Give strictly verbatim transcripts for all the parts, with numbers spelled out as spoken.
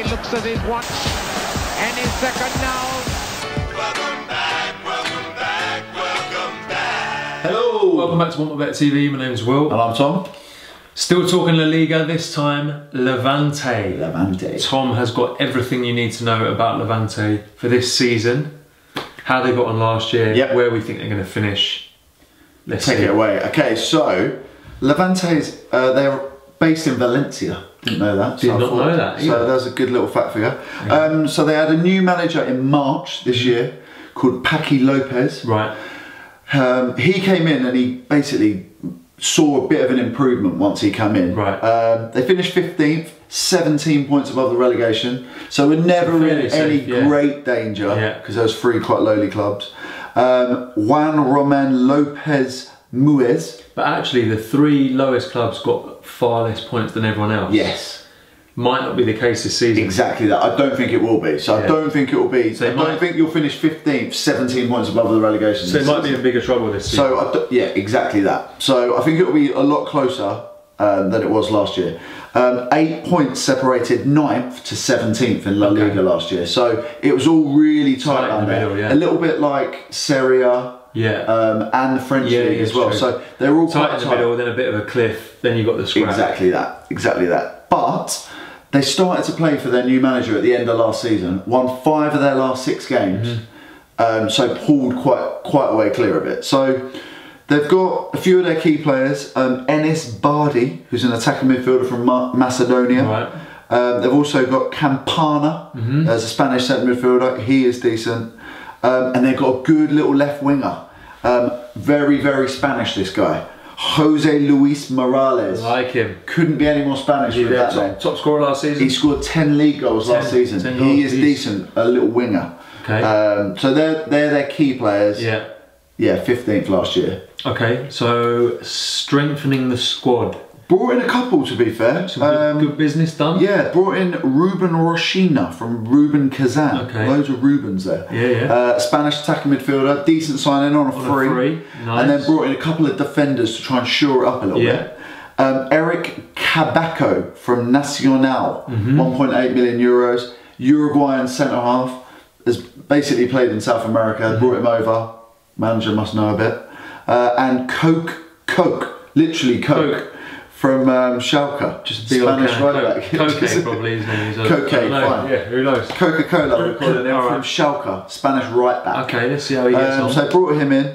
referee looks at his watch. Any second now. Welcome back, welcome back, welcome back. Hello, welcome back to WantMyBet T V. My name's Will. And I'm Tom. Still talking La Liga, this time Levante. Levante. Tom has got everything you need to know about Levante for this season. How they got on last year, yep. Where we think they're going to finish. Let's take see. it away. Okay, so Levante's, uh, they're based in Valencia. Didn't know that. Did so not know that either. So that's a good little fact for you. Yeah. Um, so they had a new manager in March this year called Paqui Lopez. Right. Um, he came in and he basically saw a bit of an improvement once he came in. Right. Um, they finished fifteenth, seventeen points above the relegation. So we're never so in safe, any yeah. great danger because yeah. there was three quite lowly clubs. Um, Juan Roman Lopez Muez. But actually the three lowest clubs got far less points than everyone else. Yes. Might not be the case this season. Exactly that. I don't think it will be. So yeah. I don't think it will be. So I might, don't think you'll finish fifteenth, seventeen points above the relegation. So it might season. be in bigger trouble this season. So I do, yeah, exactly that. So I think it will be a lot closer um, than it was last year. Um, eight points separated ninth to seventeenth in La Liga okay. last year. So it was all really tight down there. Middle, yeah. A little bit like Serie A. Yeah, um, and the French yeah, league as well. True. So they're all tight in the tight. middle, then a bit of a cliff, then you got the scrap. Exactly that, exactly that. But they started to play for their new manager at the end of last season. Won five of their last six games, mm-hmm. um, so pulled quite quite away clear of it. So they've got a few of their key players. Um, Enis Bardhi, who's an attacking midfielder from Ma Macedonia. Right. Um, they've also got Campana mm-hmm. as a Spanish centre midfielder. He is decent. Um, and they've got a good little left winger. Um, very, very Spanish, this guy. Jose Luis Morales. I like him. Couldn't be any more Spanish with that name. Top scorer last season. He scored ten league goals last season. He is decent, a little winger. Okay. Um, so they're, they're their key players. Yeah. Yeah, fifteenth last year. Okay, so strengthening the squad. Brought in a couple, to be fair. Some um, good business done. Yeah, brought in Ruben Rochina from Rubin Kazan. Okay. Loads of Rubens there. Yeah, yeah. Uh, Spanish attacking midfielder, decent signing on a on free. A free. Nice. And then brought in a couple of defenders to try and shore it up a little yeah. bit. Um, Erick Cabaco from Nacional, mm-hmm. one point eight million euros. Uruguayan centre half, has basically played in South America, mm-hmm. brought him over. Manager must know a bit. Uh, and Coke, Coke, literally Coke. Coke. From um, Schalke, just a big Spanish right back. Coke probably his name is. Coke, fine. Yeah, who knows? Coca-Cola, we call it now. From Schalke, Spanish right back. Okay, let's see how he gets um, on. So they brought him in,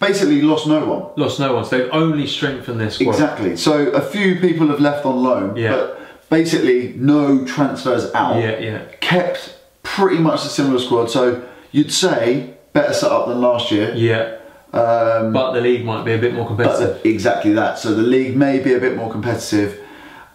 basically lost no one. Lost no one, so they've only strengthened their squad. Exactly, so a few people have left on loan, yeah. but basically no transfers out. Yeah, yeah. Kept pretty much a similar squad, so you'd say better set up than last year. Yeah. Um, but the league might be a bit more competitive. The, exactly that. So the league may be a bit more competitive.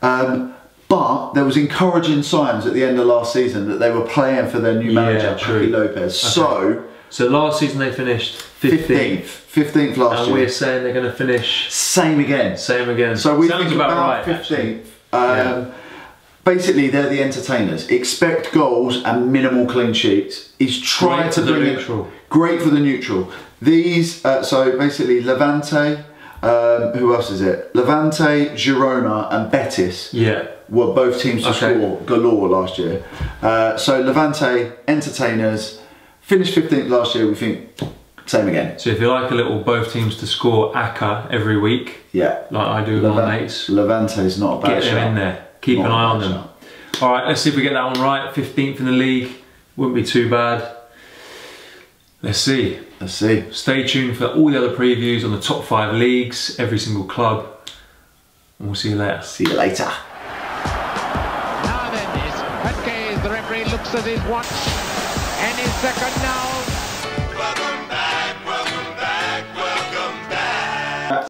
Um, but there was encouraging signs at the end of last season that they were playing for their new manager, yeah, Paqui Lopez. Okay. So so last season they finished fifteenth. fifteenth last and year. And we're saying they're going to finish... Same again. Same again. So we Sounds think about, about right, fifteenth. Um, yeah. Basically, they're the entertainers. Expect goals and minimal clean sheets. He's tried to bring it... Great for the neutral. These, uh, so basically Levante, um, who else is it? Levante, Girona and Betis yeah. were both teams to okay. score galore last year. Uh, so Levante, entertainers, finished fifteenth last year, we think same again. So if you like a little both teams to score A C A every week, yeah, like I do with my mates. Levante's not a bad shot. Get them in there, keep an eye on them. All right, let's see if we get that one right. fifteenth in the league, wouldn't be too bad. Let's see. Let's see. Stay tuned for all the other previews on the top five leagues, every single club. And we'll see you later. See you later. Now then, in that case, the referee looks at his watch. Any second now.